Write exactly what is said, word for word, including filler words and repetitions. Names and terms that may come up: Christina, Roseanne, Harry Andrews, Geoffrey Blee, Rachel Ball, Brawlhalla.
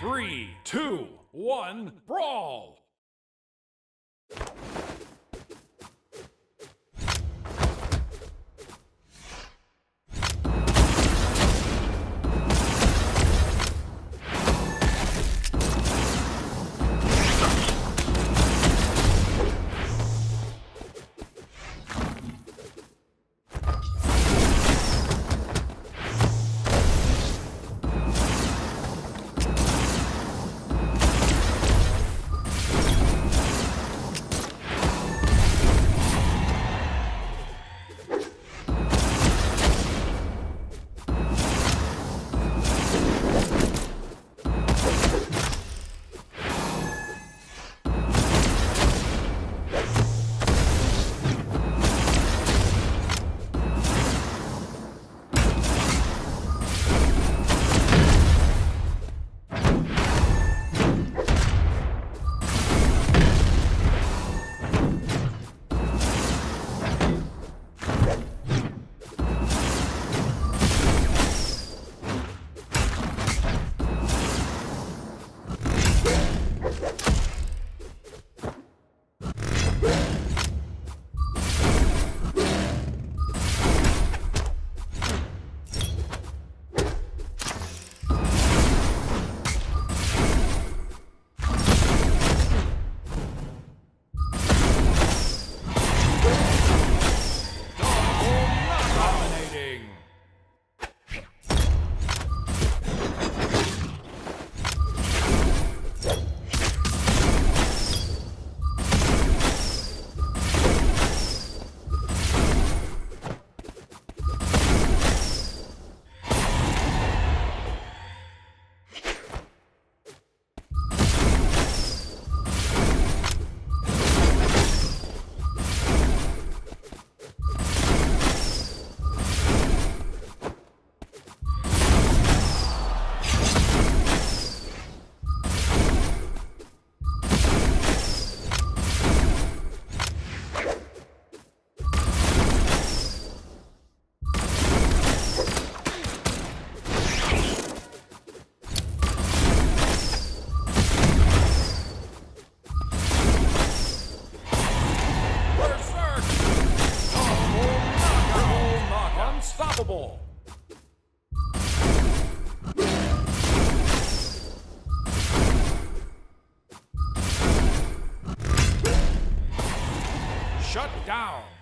Three, two, one, brawl! Shut down.